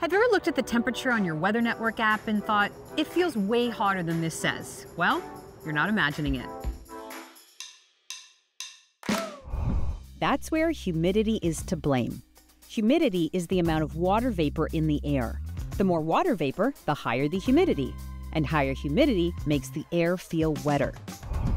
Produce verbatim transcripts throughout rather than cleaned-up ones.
Have you ever looked at the temperature on your Weather Network app and thought, it feels way hotter than this says? Well, you're not imagining it. That's where humidity is to blame. Humidity is the amount of water vapor in the air. The more water vapor, the higher the humidity. And higher humidity makes the air feel wetter.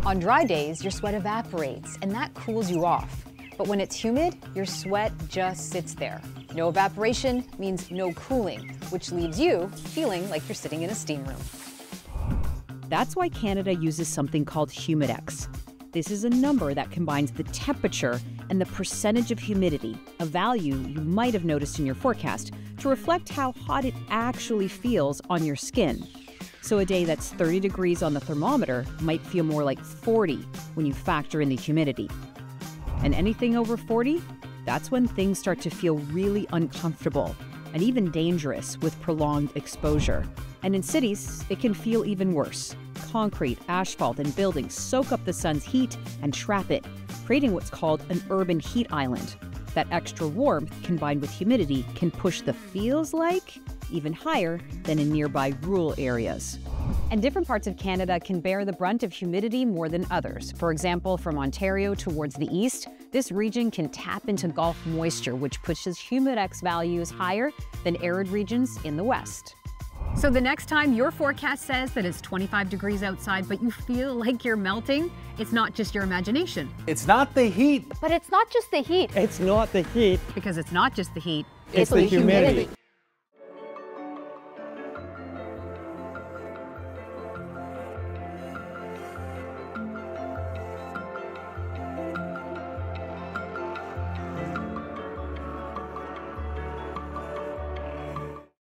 On dry days, your sweat evaporates, and that cools you off. But when it's humid, your sweat just sits there. No evaporation means no cooling, which leaves you feeling like you're sitting in a steam room. That's why Canada uses something called humidex. This is a number that combines the temperature and the percentage of humidity, a value you might have noticed in your forecast, to reflect how hot it actually feels on your skin. So a day that's thirty degrees on the thermometer might feel more like forty when you factor in the humidity. And anything over forty? That's when things start to feel really uncomfortable and even dangerous with prolonged exposure. And in cities, it can feel even worse. Concrete, asphalt, and buildings soak up the sun's heat and trap it, creating what's called an urban heat island. That extra warmth combined with humidity can push the feels like even higher than in nearby rural areas. And different parts of Canada can bear the brunt of humidity more than others. For example, from Ontario towards the east, this region can tap into Gulf moisture, which pushes humidex values higher than arid regions in the west. So the next time your forecast says that it's twenty-five degrees outside, but you feel like you're melting, it's not just your imagination. It's not the heat. But it's not just the heat. It's not the heat. Because it's not just the heat. It's, it's the, the humidity. humidity.